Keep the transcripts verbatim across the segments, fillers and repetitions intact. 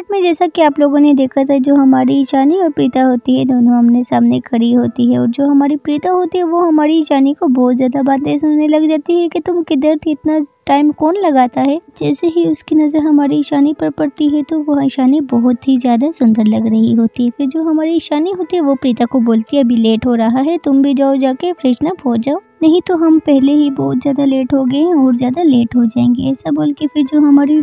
Part में जैसा कि आप लोगों ने देखा था, जो हमारी इंशानी और प्रीता होती है दोनों हमने सामने खड़ी होती है, और जो हमारी प्रीता होती है वो हमारी इंशानी को बहुत ज़्यादा बातें सुनने लग जाती है कि तुम किधर थी, इतना टाइम कौन लगाता है। जैसे ही उसकी नज़र हमारी इंशानी पर पड़ती है तो वो इंशानी बहुत ही ज़्यादा सुंदर लग रही होती है। फिर जो हमारी इंशानी होती है वो प्रीता को बोलती है अभी लेट हो रहा है, तुम भी जाओ, जाके फ्रेशन अप हो जाओ, नहीं तो हम पहले ही बहुत ज़्यादा लेट हो गए हैं और ज़्यादा लेट हो जाएंगे। ऐसा बोल के फिर जो हमारी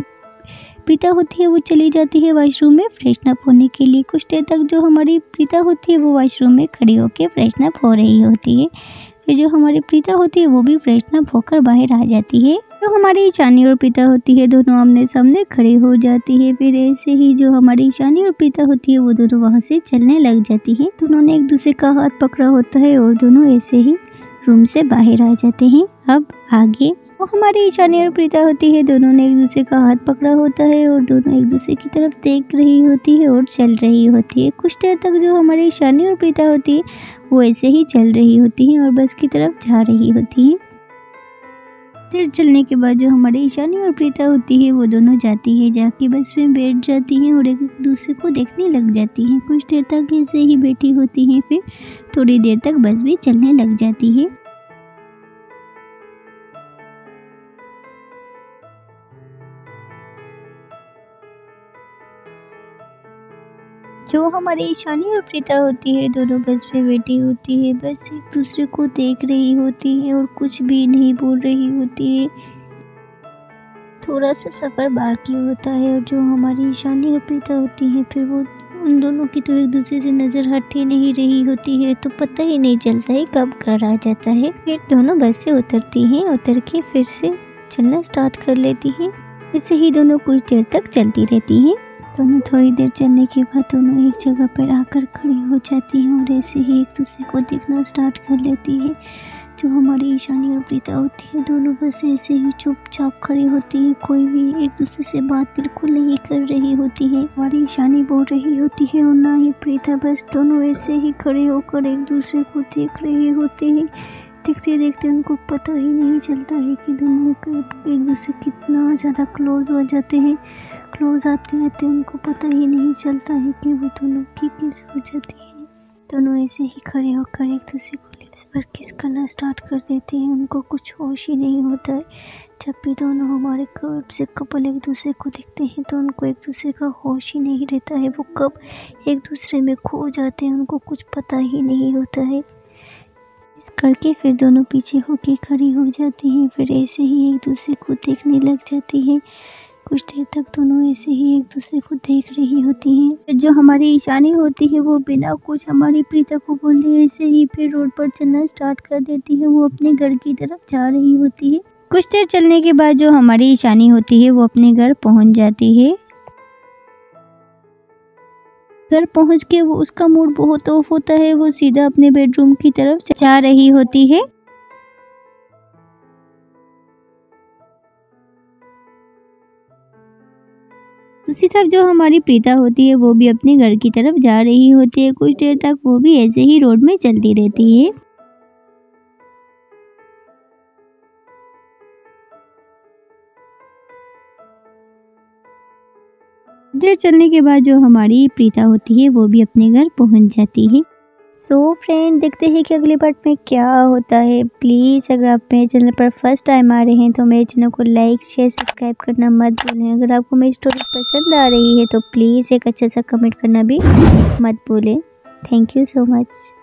प्रीता होती है वो चली जाती है वॉशरूम में फ्रेशन अप होने के लिए। कुछ देर तक जो हमारी प्रीता होती है वो वॉशरूम में खड़ी होकर फ्रेशन अप हो रही होती है। फिर जो हमारी प्रीता होती है वो भी फ्रेशन अप होकर बाहर आ जाती है। तो हमारी इंशानी और प्रीता होती है दोनों आमने सामने खड़े हो जाती है। फिर ऐसे ही जो हमारी इंशानी और प्रीता होती है वो दोनों वहाँ से चलने लग जाती है। दोनों ने एक दूसरे का हाथ पकड़ा होता है और दोनों ऐसे ही रूम से बाहर आ जाते हैं। अब आगे वो हमारी इंशानी और प्रीता होती है दोनों ने एक दूसरे का हाथ पकड़ा होता है और दोनों एक दूसरे की तरफ देख रही होती है और चल रही होती है। कुछ देर तक जो हमारी इंशानी और प्रीता होती है वो ऐसे ही चल रही होती है और बस की तरफ जा रही होती है। फिर चलने के बाद जो हमारी इंशानी और प्रीता होती है वो दोनों जाती है, जाके बस में बैठ जाती हैं और एक दूसरे को देखने लग जाती हैं। कुछ देर तक ऐसे ही बैठी होती हैं, फिर थोड़ी देर तक बस भी चलने लग जाती है। जो हमारी इंशानी और प्रीता होती है दोनों बस में बैठी होती है, बस एक दूसरे को देख रही होती है और कुछ भी नहीं बोल रही होती है। थोड़ा सा सफ़र बाकी होता है और जो हमारी इंशानी और प्रीता होती है फिर वो उन दोनों की तो एक दूसरे से नज़र हटी नहीं रही होती है, तो पता ही नहीं चलता है कब घर आ जाता है। फिर दोनों बस से उतरती हैं, उतर के फिर से चलना स्टार्ट कर लेती हैं। इससे ही दोनों कुछ देर तक चलती रहती हैं। दोनों थोड़ी देर चलने के बाद दोनों एक जगह पर आकर खड़ी हो जाती हैं और ऐसे ही एक दूसरे को देखना स्टार्ट कर लेती है। जो हमारी इंशानी और प्रीता होती है दोनों बस ऐसे ही चुपचाप खड़ी होती है, कोई भी एक दूसरे से बात बिल्कुल नहीं कर रही होती है। हमारी इंशानी बोल रही होती है और ना ही प्रीता, बस दोनों ऐसे ही खड़े होकर एक दूसरे को देख रहे होते हैं। देखते देखते उनको पता ही नहीं चलता है कि दोनों एक दूसरे कितना ज़्यादा क्लोज हो जाते हैं। क्लोज आते आते उनको पता ही नहीं चलता है कि वो दोनों की किस हो जाती है। दोनों ऐसे ही खड़े होकर एक दूसरे को लिप्स पर किस करना स्टार्ट कर देते हैं, उनको कुछ होश ही नहीं होता है। जब भी दोनों हमारे कप से कपल एक दूसरे को देखते हैं तो उनको एक दूसरे का होश ही नहीं रहता है, वो कब एक दूसरे में खो जाते हैं उनको कुछ पता ही नहीं होता है। इस करके फिर दोनों पीछे होके खड़ी हो जाती हैं, फिर ऐसे ही एक दूसरे को देखने लग जाती है। कुछ देर तक दोनों ऐसे ही एक दूसरे को देख रही होती हैं। जो हमारी इंशानी होती है वो बिना कुछ हमारी प्रीता को बोले ऐसे ही फिर रोड पर चलना स्टार्ट कर देती है, वो अपने घर की तरफ जा रही होती है। कुछ देर चलने के बाद जो हमारी इंशानी होती है वो अपने घर पहुंच जाती है। घर पहुंच के वो उसका मूड बहुत ऑफ होता है, वो सीधा अपने बेडरूम की तरफ जा रही होती है। दूसरी तरफ जो हमारी प्रीता होती है वो भी अपने घर की तरफ जा रही होती है। कुछ देर तक वो भी ऐसे ही रोड में चलती रहती है। देर चलने के बाद जो हमारी प्रीता होती है वो भी अपने घर पहुंच जाती है। सो so फ्रेंड, देखते हैं कि अगले पार्ट में क्या होता है। प्लीज़ अगर आप मेरे चैनल पर फर्स्ट टाइम आ रहे हैं तो मेरे चैनल को लाइक शेयर सब्सक्राइब करना मत भूलें। अगर आपको मेरी स्टोरी पसंद आ रही है तो प्लीज़ एक अच्छा सा कमेंट करना भी मत भूलें। Thank you so much.